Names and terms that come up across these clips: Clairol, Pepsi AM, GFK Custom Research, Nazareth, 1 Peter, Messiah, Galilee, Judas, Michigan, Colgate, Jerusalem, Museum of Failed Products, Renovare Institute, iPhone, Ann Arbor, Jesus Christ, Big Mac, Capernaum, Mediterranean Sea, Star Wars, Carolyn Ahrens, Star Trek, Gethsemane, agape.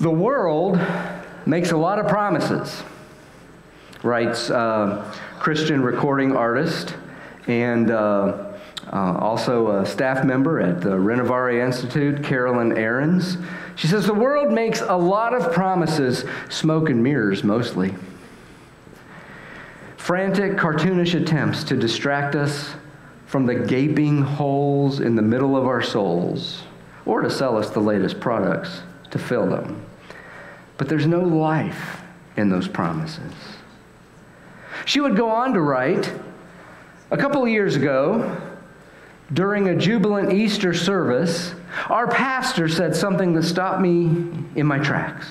The world makes a lot of promises, writes Christian recording artist and also a staff member at the Renovare Institute, Carolyn Ahrens. She says, the world makes a lot of promises, smoke and mirrors mostly. Frantic, cartoonish attempts to distract us from the gaping holes in the middle of our souls, or to sell us the latest products to fill them. But there's no life in those promises. She would go on to write, a couple of years ago, during a jubilant Easter service, our pastor said something that stopped me in my tracks.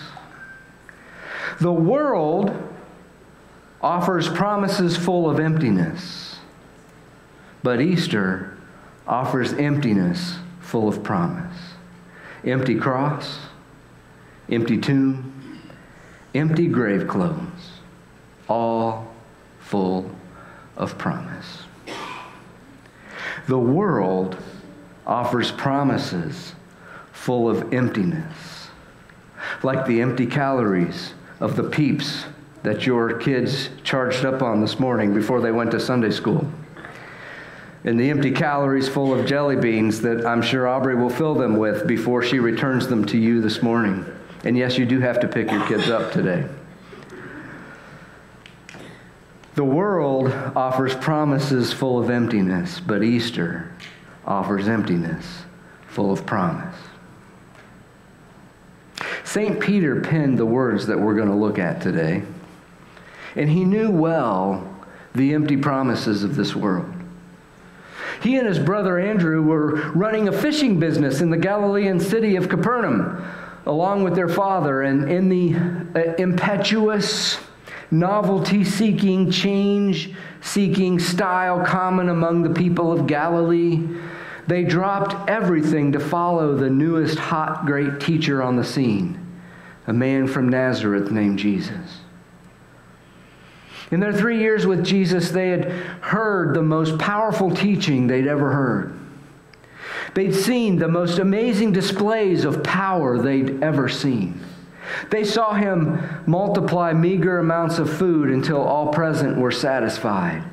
The world offers promises full of emptiness, but Easter offers emptiness full of promise. Empty cross, empty tomb, empty grave clothes, all full of promise. The world offers promises full of emptiness, like the empty calories of the Peeps that your kids charged up on this morning before they went to Sunday school, and the empty calories full of jelly beans that I'm sure Aubrey will fill them with before she returns them to you this morning. And yes, you do have to pick your kids up today. The world offers promises full of emptiness, but Easter offers emptiness full of promise. St. Peter penned the words that we're going to look at today, and he knew well the empty promises of this world. He and his brother Andrew were running a fishing business in the Galilean city of Capernaum, along with their father, and in the impetuous, novelty-seeking, change-seeking style common among the people of Galilee, they dropped everything to follow the newest hot great teacher on the scene, a man from Nazareth named Jesus. In their 3 years with Jesus, they had heard the most powerful teaching they'd ever heard. They'd seen the most amazing displays of power they'd ever seen. They saw him multiply meager amounts of food until all present were satisfied,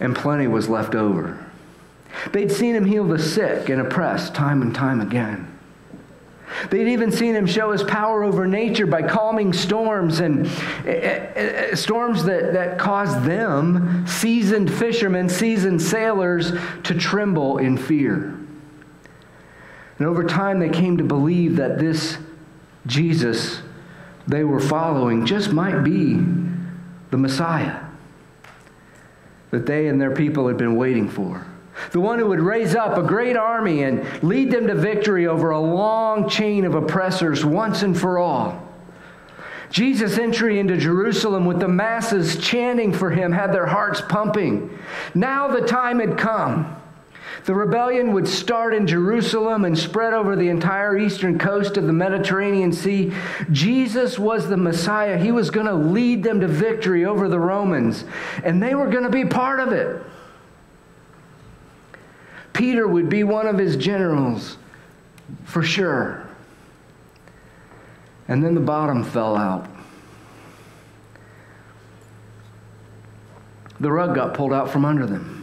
and plenty was left over. They'd seen him heal the sick and oppressed time and time again. They'd even seen him show his power over nature by calming storms, and storms that caused them, seasoned fishermen, seasoned sailors, to tremble in fear. And over time, they came to believe that this Jesus they were following just might be the Messiah that they and their people had been waiting for. The one who would raise up a great army and lead them to victory over a long chain of oppressors once and for all. Jesus' entry into Jerusalem with the masses chanting for him had their hearts pumping. Now the time had come. The rebellion would start in Jerusalem and spread over the entire eastern coast of the Mediterranean Sea. Jesus was the Messiah. He was going to lead them to victory over the Romans, and they were going to be part of it. Peter would be one of his generals, for sure. And then the bottom fell out. The rug got pulled out from under them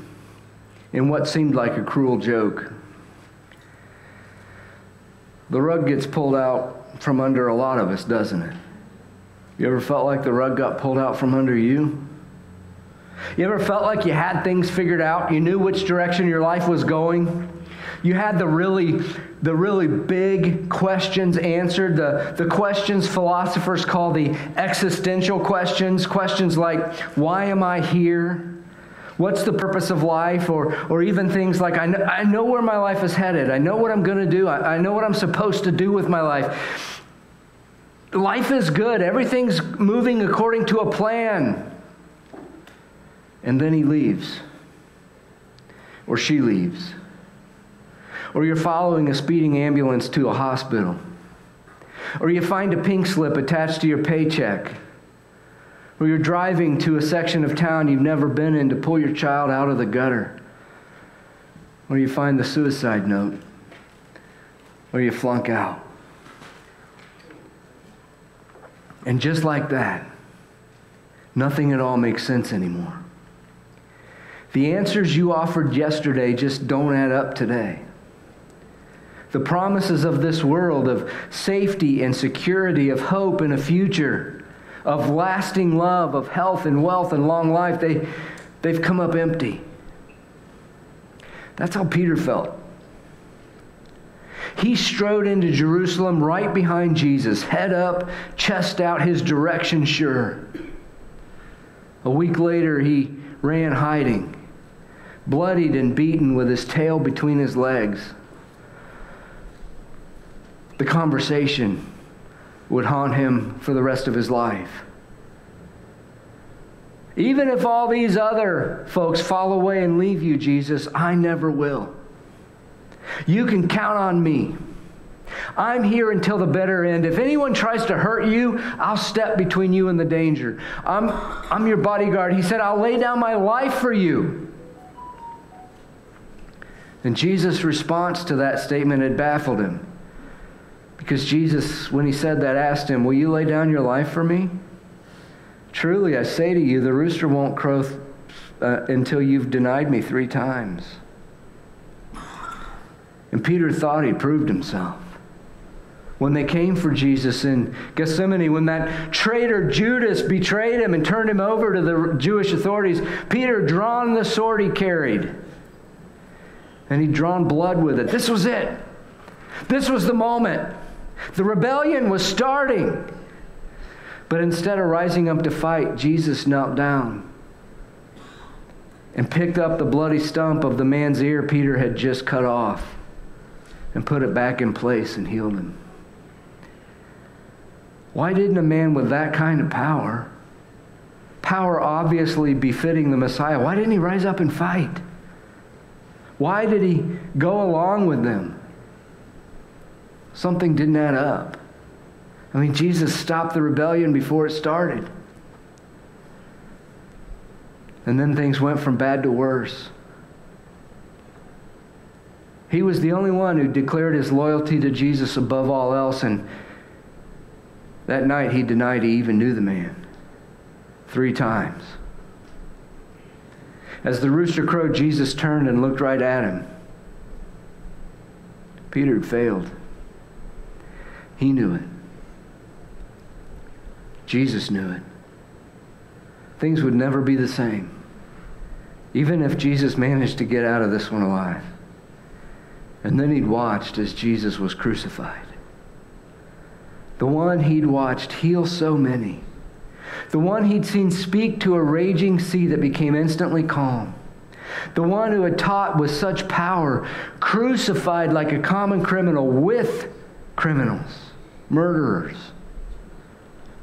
in what seemed like a cruel joke. The rug gets pulled out from under a lot of us, doesn't it? You ever felt like the rug got pulled out from under you? You ever felt like you had things figured out? You knew which direction your life was going? You had the really big questions answered, the questions philosophers call the existential questions, questions like, why am I here? What's the purpose of life? Or even things like, I know where my life is headed. I know what I'm going to do. I know what I'm supposed to do with my life. Life is good. Everything's moving according to a plan. And then he leaves, or she leaves, or you're following a speeding ambulance to a hospital, or you find a pink slip attached to your paycheck, or you're driving to a section of town you've never been in to pull your child out of the gutter, or you find the suicide note, or you flunk out. And just like that, nothing at all makes sense anymore. The answers you offered yesterday just don't add up today. The promises of this world, of safety and security, of hope and a future, of lasting love, of health and wealth and long life, they've come up empty. That's how Peter felt. He strode into Jerusalem right behind Jesus, head up, chest out, his direction sure. A week later, he ran hiding, bloodied and beaten with his tail between his legs. The conversation would haunt him for the rest of his life. Even if all these other folks fall away and leave you, Jesus, I never will. You can count on me. I'm here until the better end. If anyone tries to hurt you, I'll step between you and the danger. I'm your bodyguard. He said, I'll lay down my life for you. And Jesus' response to that statement had baffled him. Because Jesus, when he said that, asked him, will you lay down your life for me? Truly, I say to you, the rooster won't crow until you've denied me 3 times. And Peter thought he proved himself. When they came for Jesus in Gethsemane, when that traitor Judas betrayed him and turned him over to the Jewish authorities, Peter drawn the sword he carried. And he'd drawn blood with it. This was it. This was the moment. The rebellion was starting. But instead of rising up to fight, Jesus knelt down and picked up the bloody stump of the man's ear Peter had just cut off and put it back in place and healed him. Why didn't a man with that kind of power, power obviously befitting the Messiah, why didn't he rise up and fight? Why did he go along with them? Something didn't add up. I mean, Jesus stopped the rebellion before it started. And then things went from bad to worse. He was the only one who declared his loyalty to Jesus above all else, and that night he denied he even knew the man 3 times. As the rooster crowed, Jesus turned and looked right at him. Peter had failed. He knew it. Jesus knew it. Things would never be the same, even if Jesus managed to get out of this one alive. And then he'd watched as Jesus was crucified. The one he'd watched heal so many. The one he'd seen speak to a raging sea that became instantly calm. The one who had taught with such power, crucified like a common criminal with criminals, murderers,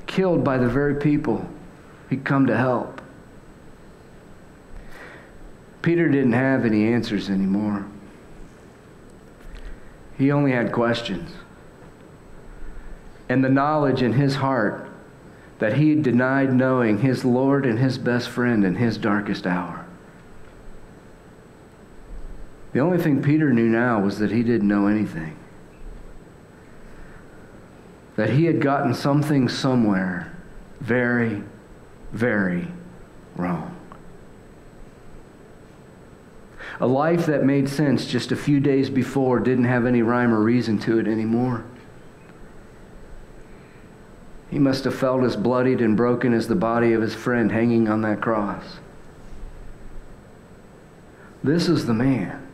killed by the very people he'd come to help. Peter didn't have any answers anymore. He only had questions. And the knowledge in his heart that he denied knowing his Lord and his best friend in his darkest hour. The only thing Peter knew now was that he didn't know anything. That he had gotten something somewhere very, very wrong. A life that made sense just a few days before didn't have any rhyme or reason to it anymore. He must have felt as bloodied and broken as the body of his friend hanging on that cross. This is the man,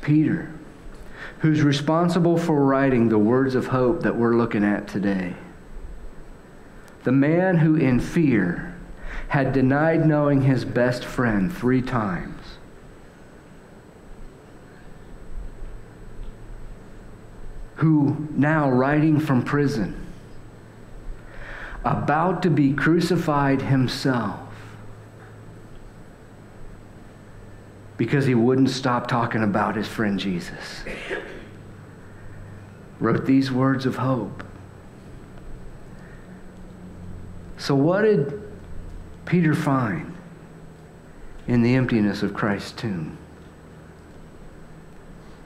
Peter, who's responsible for writing the words of hope that we're looking at today. The man who in fear had denied knowing his best friend 3 times. Who now writing from prison, about to be crucified himself because he wouldn't stop talking about his friend Jesus, wrote these words of hope. So what did Peter find in the emptiness of Christ's tomb?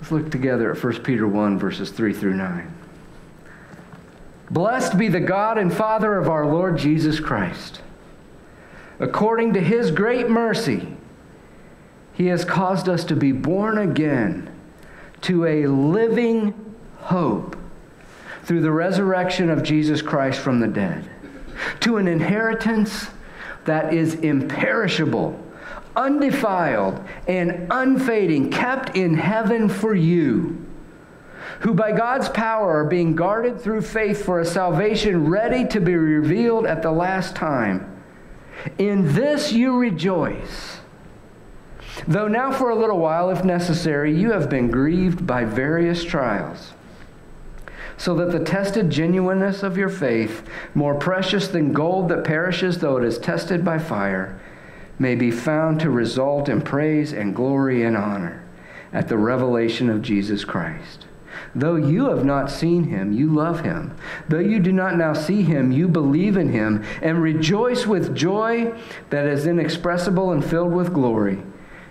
Let's look together at 1 Peter 1, verses 3 through 9. Blessed be the God and Father of our Lord Jesus Christ. According to his great mercy, he has caused us to be born again to a living hope through the resurrection of Jesus Christ from the dead, to an inheritance that is imperishable, undefiled, and unfading, kept in heaven for you, who by God's power are being guarded through faith for a salvation ready to be revealed at the last time. In this you rejoice, though now for a little while, if necessary, you have been grieved by various trials, so that the tested genuineness of your faith, more precious than gold that perishes though it is tested by fire, may be found to result in praise and glory and honor at the revelation of Jesus Christ. Though you have not seen him, you love him. Though you do not now see him, you believe in him and rejoice with joy that is inexpressible and filled with glory,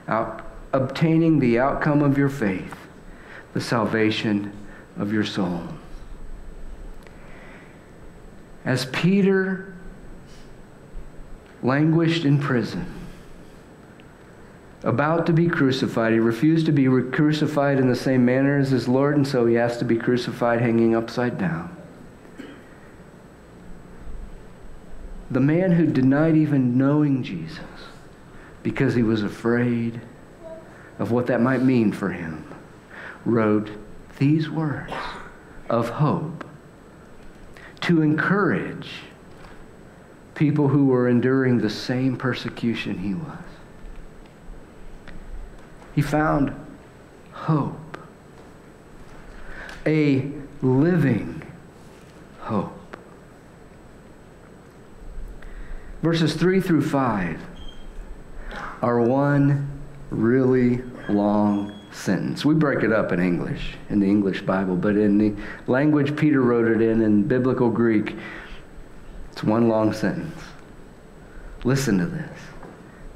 obtaining the outcome of your faith, the salvation of your soul. As Peter languished in prison, about to be crucified. He refused to be crucified in the same manner as his Lord, and so he asked to be crucified hanging upside down. The man who denied even knowing Jesus because he was afraid of what that might mean for him wrote these words of hope to encourage people who were enduring the same persecution he was. He found hope, a living hope. Verses 3 through 5 are one really long sentence. We break it up in English, in the English Bible, but in the language Peter wrote it in biblical Greek, it's one long sentence. Listen to this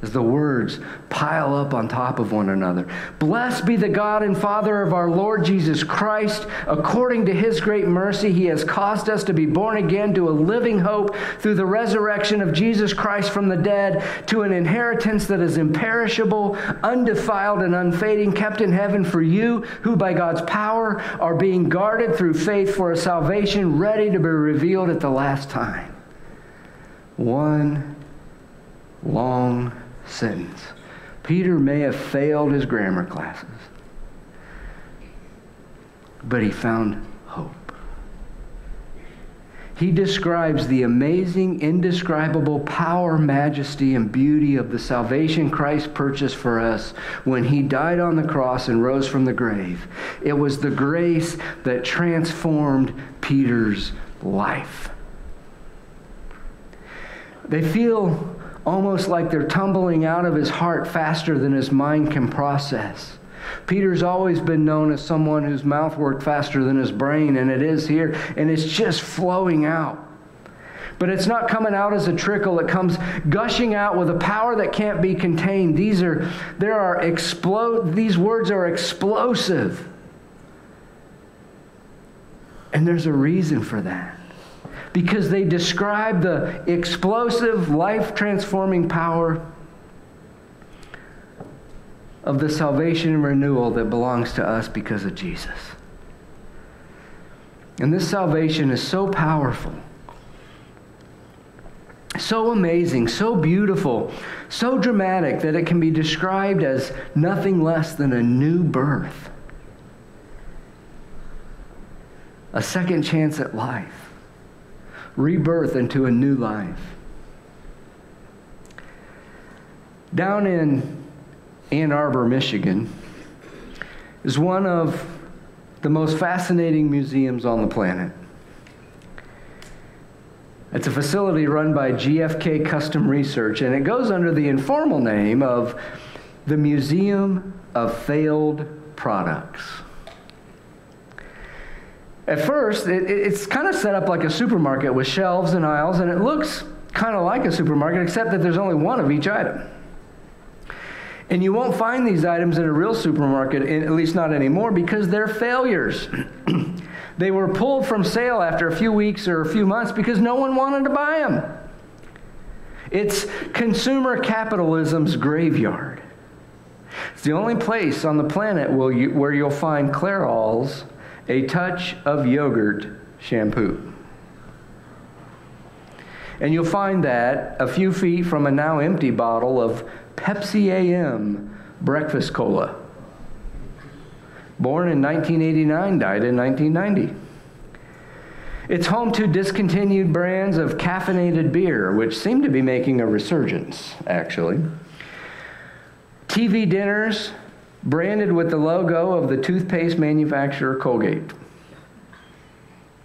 as the words pile up on top of one another. Blessed be the God and Father of our Lord Jesus Christ. According to his great mercy, he has caused us to be born again to a living hope through the resurrection of Jesus Christ from the dead, to an inheritance that is imperishable, undefiled, and unfading, kept in heaven for you, who by God's power are being guarded through faith for a salvation ready to be revealed at the last time. One long sentence. Peter may have failed his grammar classes, but he found hope. He describes the amazing, indescribable power, majesty, and beauty of the salvation Christ purchased for us when he died on the cross and rose from the grave. It was the grace that transformed Peter's life. They feel almost like they're tumbling out of his heart faster than his mind can process. Peter's always been known as someone whose mouth worked faster than his brain, and it is here, and it's just flowing out. But it's not coming out as a trickle. It comes gushing out with a power that can't be contained. These words are explosive. And there's a reason for that, because they describe the explosive, life-transforming power of the salvation and renewal that belongs to us because of Jesus. And this salvation is so powerful, so amazing, so beautiful, so dramatic that it can be described as nothing less than a new birth, a second chance at life, rebirth into a new life. Down in Ann Arbor, Michigan, is one of the most fascinating museums on the planet. It's a facility run by GFK Custom Research, and it goes under the informal name of the Museum of Failed Products. At first, it's kind of set up like a supermarket with shelves and aisles, and it looks kind of like a supermarket, except that there's only one of each item. And you won't find these items in a real supermarket, at least not anymore, because they're failures. They were pulled from sale after a few weeks or a few months because no one wanted to buy them. It's consumer capitalism's graveyard. It's the only place on the planet where you'll find Clairol's A Touch of Yogurt shampoo. And you'll find that a few feet from a now empty bottle of Pepsi AM breakfast cola. Born in 1989, died in 1990. It's home to discontinued brands of caffeinated beer, which seem to be making a resurgence, actually. TV dinners branded with the logo of the toothpaste manufacturer Colgate.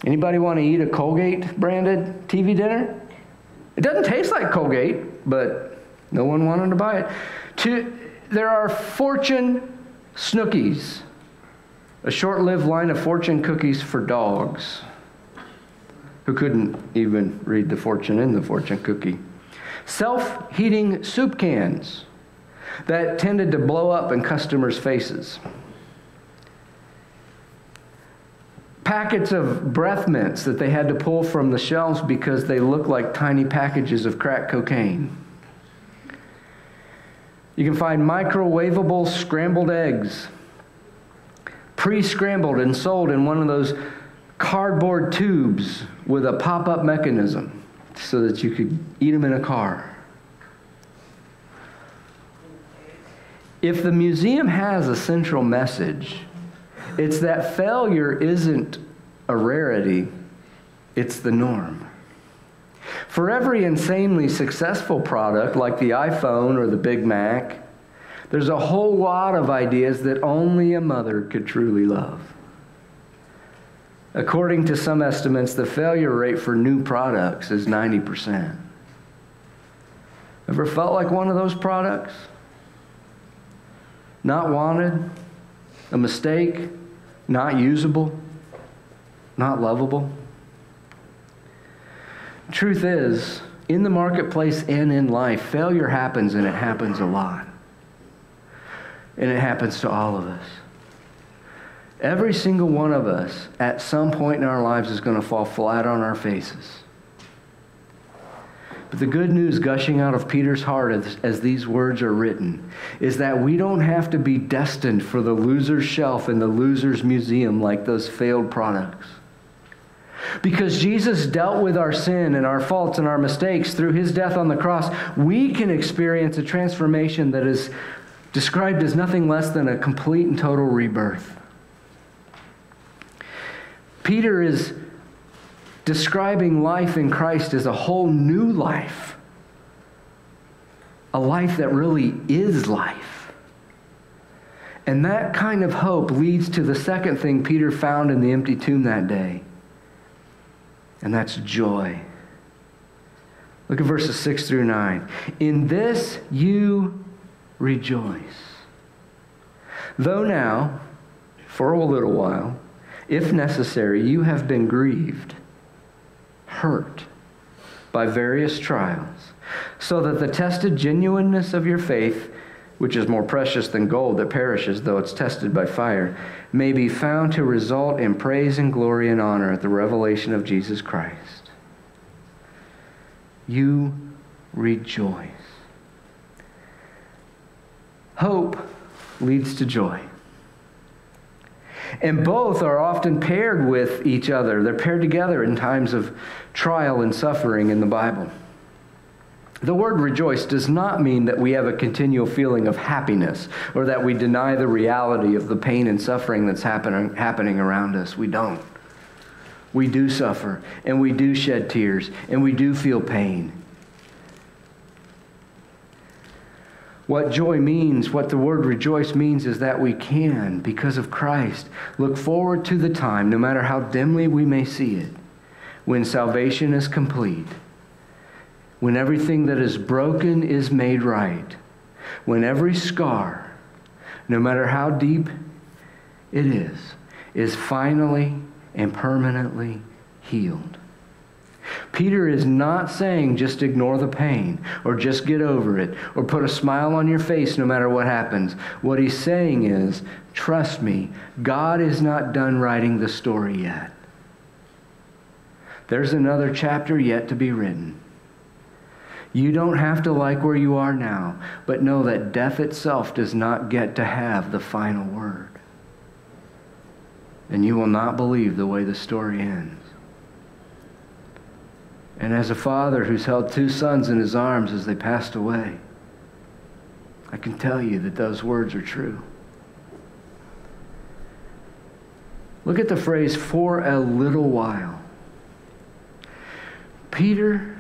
Anybody want to eat a Colgate branded TV dinner? It doesn't taste like Colgate, but no one wanted to buy it. There are Fortune Snookies, a short-lived line of fortune cookies for dogs who couldn't even read the fortune in the fortune cookie. Self-heating soup cans that tended to blow up in customers' faces. Packets of breath mints that they had to pull from the shelves because they looked like tiny packages of crack cocaine. You can find microwavable scrambled eggs, pre-scrambled and sold in one of those cardboard tubes with a pop-up mechanism so that you could eat them in a car. If the museum has a central message, it's that failure isn't a rarity, it's the norm. For every insanely successful product, like the iPhone or the Big Mac, there's a whole lot of ideas that only a mother could truly love. According to some estimates, the failure rate for new products is 90%. Ever felt like one of those products? Not wanted, a mistake, not usable, not lovable. Truth is, in the marketplace and in life, failure happens, and it happens a lot. And it happens to all of us. Every single one of us at some point in our lives is going to fall flat on our faces. But the good news gushing out of Peter's heart as these words are written is that we don't have to be destined for the loser's shelf and the loser's museum like those failed products. Because Jesus dealt with our sin and our faults and our mistakes through his death on the cross, we can experience a transformation that is described as nothing less than a complete and total rebirth. Peter is describing life in Christ as a whole new life, a life that really is life. And that kind of hope leads to the second thing Peter found in the empty tomb that day, and that's joy. Look at verses 6 through 9. In this you rejoice, though now, for a little while, if necessary, you have been grieved, hurt by various trials, so that the tested genuineness of your faith, which is more precious than gold that perishes though it's tested by fire, may be found to result in praise and glory and honor at the revelation of Jesus Christ. You rejoice. Hope leads to joy. And both are often paired with each other. They're paired together in times of trial and suffering in the Bible. The word rejoice does not mean that we have a continual feeling of happiness or that we deny the reality of the pain and suffering that's happening around us. We don't. We do suffer, and we do shed tears, and we do feel pain. What joy means, what the word rejoice means, is that we can, because of Christ, look forward to the time, no matter how dimly we may see it, when salvation is complete, when everything that is broken is made right, when every scar, no matter how deep it is finally and permanently healed. Peter is not saying just ignore the pain or just get over it or put a smile on your face no matter what happens. What he's saying is, trust me, God is not done writing the story yet. There's another chapter yet to be written. You don't have to like where you are now, but know that death itself does not get to have the final word. And you will not believe the way the story ends. And as a father who's held two sons in his arms as they passed away, I can tell you that those words are true. Look at the phrase, for a little while. Peter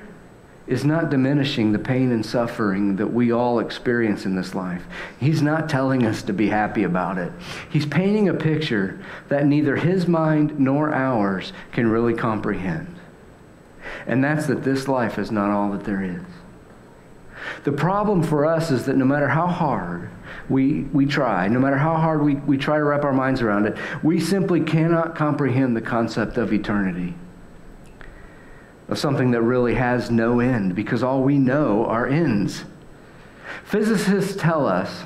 is not diminishing the pain and suffering that we all experience in this life. He's not telling us to be happy about it. He's painting a picture that neither his mind nor ours can really comprehend. And that's that this life is not all that there is. The problem for us is that no matter how hard we try, no matter how hard we try to wrap our minds around it, we simply cannot comprehend the concept of eternity, of something that really has no end, because all we know are ends. Physicists tell us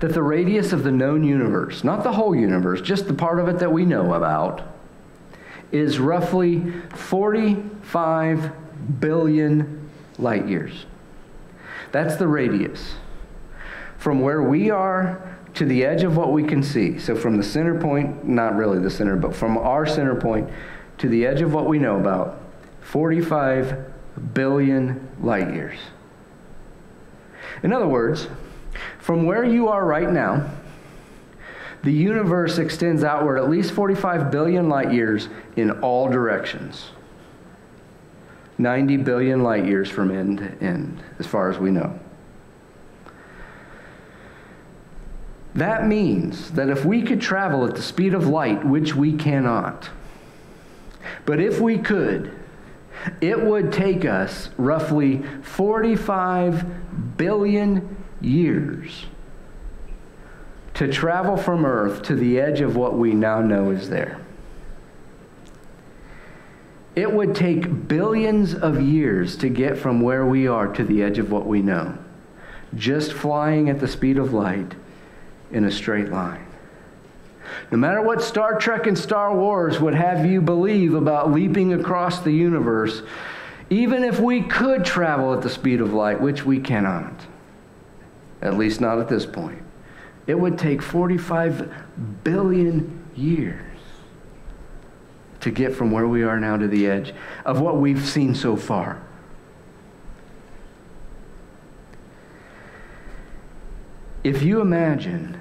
that the radius of the known universe, not the whole universe, just the part of it that we know about, is roughly 45 billion light years. That's the radius from where we are to the edge of what we can see. So from the center point, not really the center, but from our center point to the edge of what we know about, 45 billion light years. In other words, from where you are right now, the universe extends outward at least 45 billion light years in all directions. 90 billion light years from end to end, as far as we know. That means that if we could travel at the speed of light, which we cannot, but if we could, it would take us roughly 45 billion years to travel from Earth to the edge of what we now know is there. It would take billions of years to get from where we are to the edge of what we know, just flying at the speed of light in a straight line. No matter what Star Trek and Star Wars would have you believe about leaping across the universe, even if we could travel at the speed of light, which we cannot, at least not at this point, it would take 45 billion years to get from where we are now to the edge of what we've seen so far. If you imagine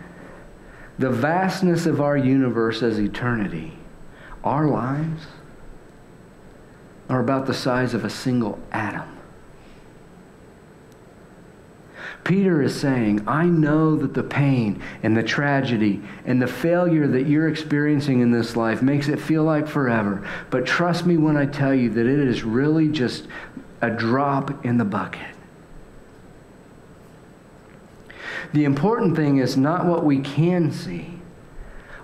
the vastness of our universe as eternity, our lives are about the size of a single atom. Peter is saying, I know that the pain and the tragedy and the failure that you're experiencing in this life makes it feel like forever, but trust me when I tell you that it is really just a drop in the bucket. The important thing is not what we can see,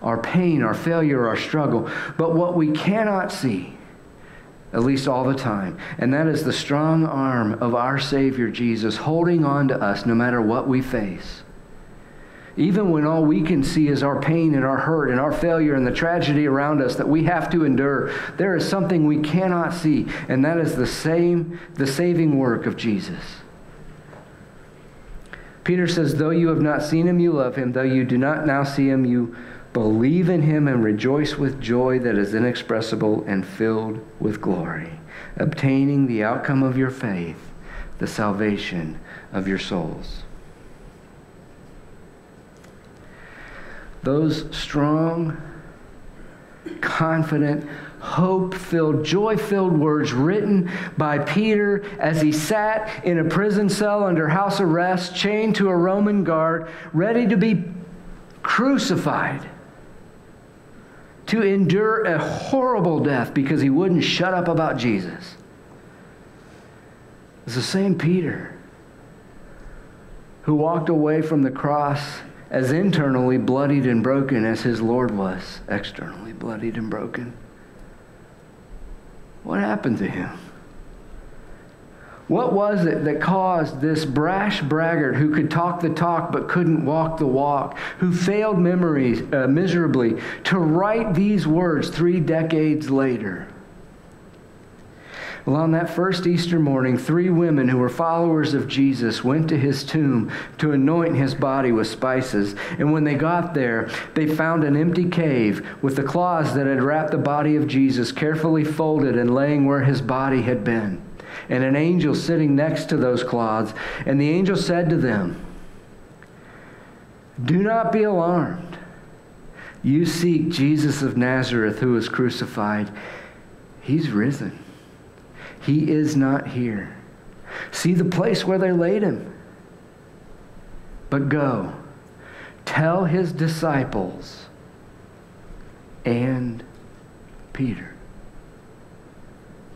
our pain, our failure, our struggle, but what we cannot see, at least all the time. And that is the strong arm of our Savior Jesus holding on to us no matter what we face. Even when all we can see is our pain and our hurt and our failure and the tragedy around us that we have to endure, there is something we cannot see, and that is the saving work of Jesus. Peter says, though you have not seen him, you love him. Though you do not now see him, you believe in him and rejoice with joy that is inexpressible and filled with glory, obtaining the outcome of your faith, the salvation of your souls. Those strong, confident, hope-filled, joy-filled words written by Peter as he sat in a prison cell under house arrest, chained to a Roman guard, ready to be crucified, to endure a horrible death because he wouldn't shut up about Jesus. It's the same Peter who walked away from the cross as internally bloodied and broken as his Lord was externally bloodied and broken. What happened to him? What was it that caused this brash braggart who could talk the talk but couldn't walk the walk, who failed miserably, to write these words 3 decades later? Well, on that first Easter morning, 3 women who were followers of Jesus went to his tomb to anoint his body with spices. And when they got there, they found an empty cave with the cloths that had wrapped the body of Jesus carefully folded and laying where his body had been, and an angel sitting next to those cloths. And the angel said to them, "Do not be alarmed. You seek Jesus of Nazareth who was crucified. He's risen. He is not here. See the place where they laid him. But go, tell his disciples and Peter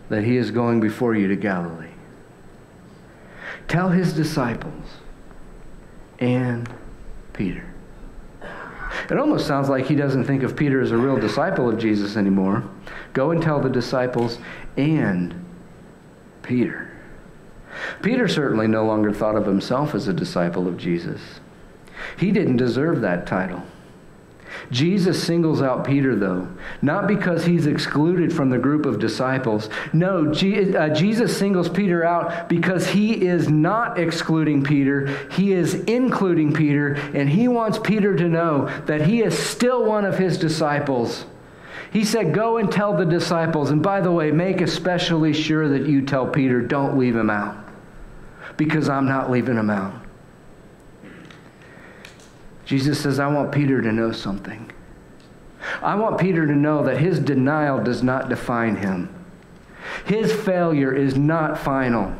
that he is going before you to Galilee." Tell his disciples and Peter. It almost sounds like he doesn't think of Peter as a real disciple of Jesus anymore. Go and tell the disciples and Peter. Peter certainly no longer thought of himself as a disciple of Jesus. He didn't deserve that title. Jesus singles out Peter, though, not because he's excluded from the group of disciples. No, Jesus singles Peter out because he is not excluding Peter. He is including Peter, and he wants Peter to know that he is still one of his disciples. He said, "Go and tell the disciples, and by the way, make especially sure that you tell Peter, don't leave him out, because I'm not leaving him out." Jesus says, I want Peter to know something. I want Peter to know that his denial does not define him. His failure is not final.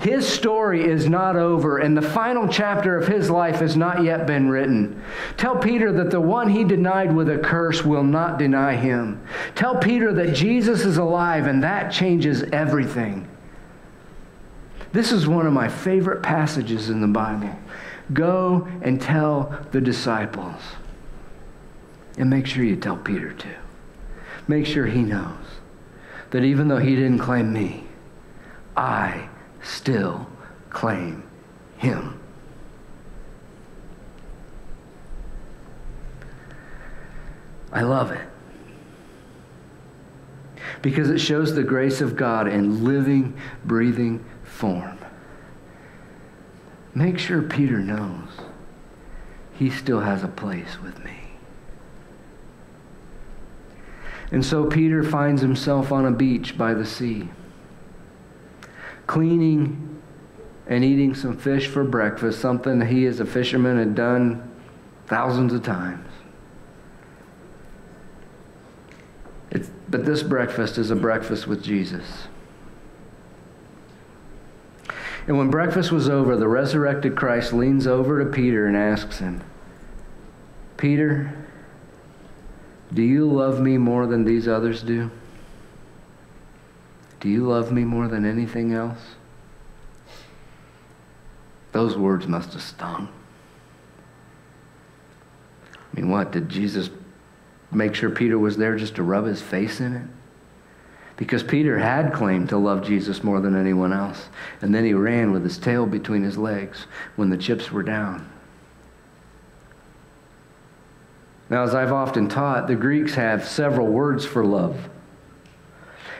His story is not over, and the final chapter of his life has not yet been written. Tell Peter that the one he denied with a curse will not deny him. Tell Peter that Jesus is alive, and that changes everything. This is one of my favorite passages in the Bible. Go and tell the disciples. And make sure you tell Peter too. Make sure he knows that even though he didn't claim me, I still claim him. I love it. Because it shows the grace of God in living, breathing form. Make sure Peter knows he still has a place with me. And so Peter finds himself on a beach by the sea, cleaning and eating some fish for breakfast, something he as a fisherman had done thousands of times. But this breakfast is a breakfast with Jesus. And when breakfast was over, the resurrected Christ leans over to Peter and asks him, "Peter, do you love me more than these others do? Do you love me more than anything else?" Those words must have stung. I mean, what? Did Jesus make sure Peter was there just to rub his face in it? Because Peter had claimed to love Jesus more than anyone else. And then he ran with his tail between his legs when the chips were down. Now, as I've often taught, the Greeks have several words for love.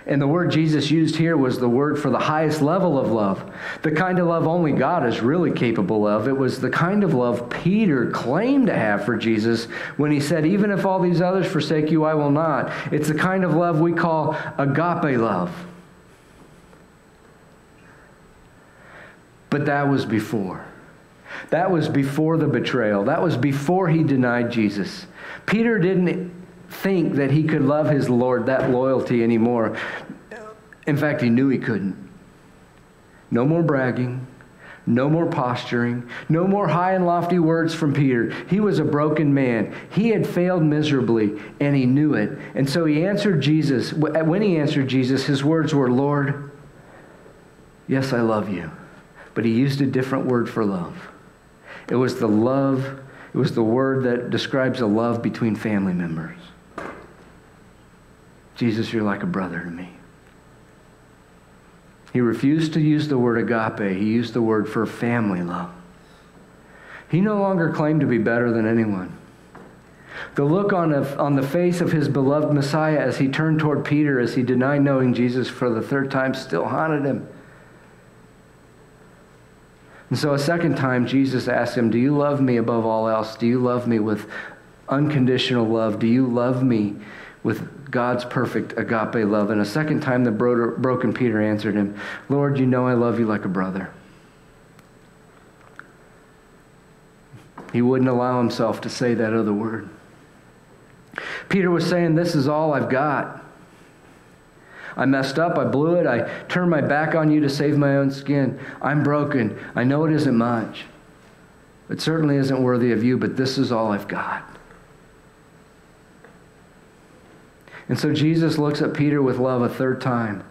And the word Jesus used here was the word for the highest level of love, the kind of love only God is really capable of. It was the kind of love Peter claimed to have for Jesus when he said, "Even if all these others forsake you, I will not." It's the kind of love we call agape love. But that was before. That was before the betrayal. That was before he denied Jesus. Peter didn't think that he could love his Lord that loyalty anymore. In fact, he knew he couldn't. No more bragging, no more posturing, no more high and lofty words from Peter. He was a broken man. He had failed miserably, and he knew it. And so he answered Jesus. When he answered Jesus, his words were, "Lord, yes, I love you." But he used a different word for love. It was the love, it was the word that describes a love between family members. Jesus, you're like a brother to me. He refused to use the word agape. He used the word for family love. He no longer claimed to be better than anyone. The look on the face of his beloved Messiah as he turned toward Peter as he denied knowing Jesus for the third time still haunted him. And so a second time, Jesus asked him, "Do you love me above all else? Do you love me with unconditional love? Do you love me with God's perfect agape love?" And a second time, the broken Peter answered him, "Lord, you know I love you like a brother." He wouldn't allow himself to say that other word. Peter was saying, "This is all I've got. I messed up, I blew it, I turned my back on you to save my own skin. I'm broken. I know it isn't much. It certainly isn't worthy of you, but this is all I've got." And so Jesus looks at Peter with love a third time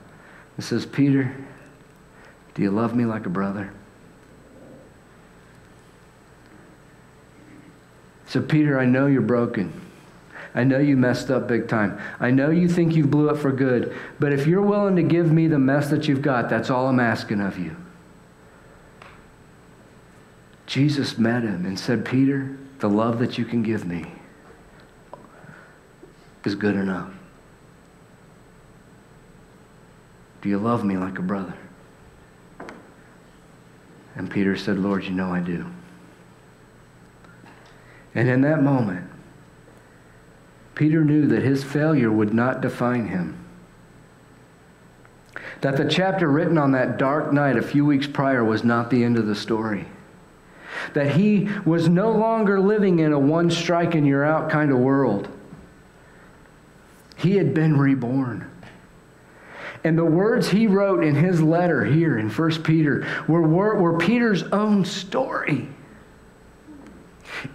and says, "Peter, do you love me like a brother?" So, "Peter, I know you're broken. I know you messed up big time. I know you think you blew it for good, but if you're willing to give me the mess that you've got, that's all I'm asking of you." Jesus met him and said, "Peter, the love that you can give me is good enough. Do you love me like a brother?" And Peter said, "Lord, you know I do." And in that moment, Peter knew that his failure would not define him. That the chapter written on that dark night a few weeks prior was not the end of the story. That he was no longer living in a one strike and you're out kind of world. He had been reborn. And the words he wrote in his letter here in 1 Peter were Peter's own story.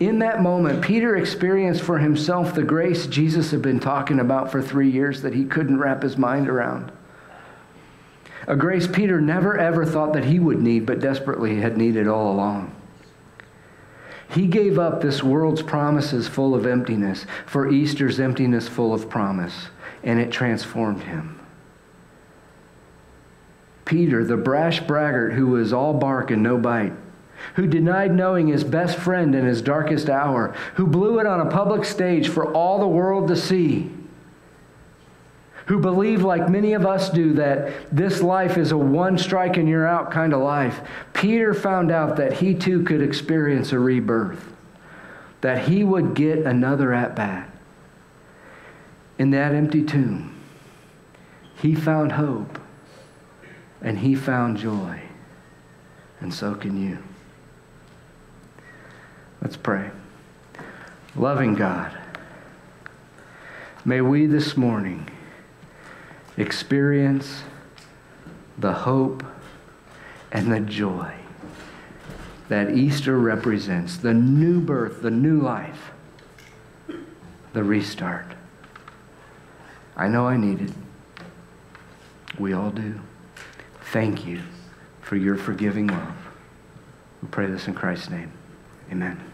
In that moment, Peter experienced for himself the grace Jesus had been talking about for 3 years that he couldn't wrap his mind around. A grace Peter never ever thought that he would need, but desperately had needed all along. He gave up this world's promises full of emptiness for Easter's emptiness full of promise, and it transformed him. Peter, the brash braggart who was all bark and no bite, who denied knowing his best friend in his darkest hour, who blew it on a public stage for all the world to see, who believed, like many of us do, that this life is a one strike and you're out kind of life, Peter found out that he too could experience a rebirth, that he would get another at-bat. In that empty tomb, he found hope and he found joy, and so can you. Let's pray. Loving God, may we this morning experience the hope and the joy that Easter represents, the new birth, the new life, the restart. I know I need it. We all do. Thank you for your forgiving love. We pray this in Christ's name. Amen.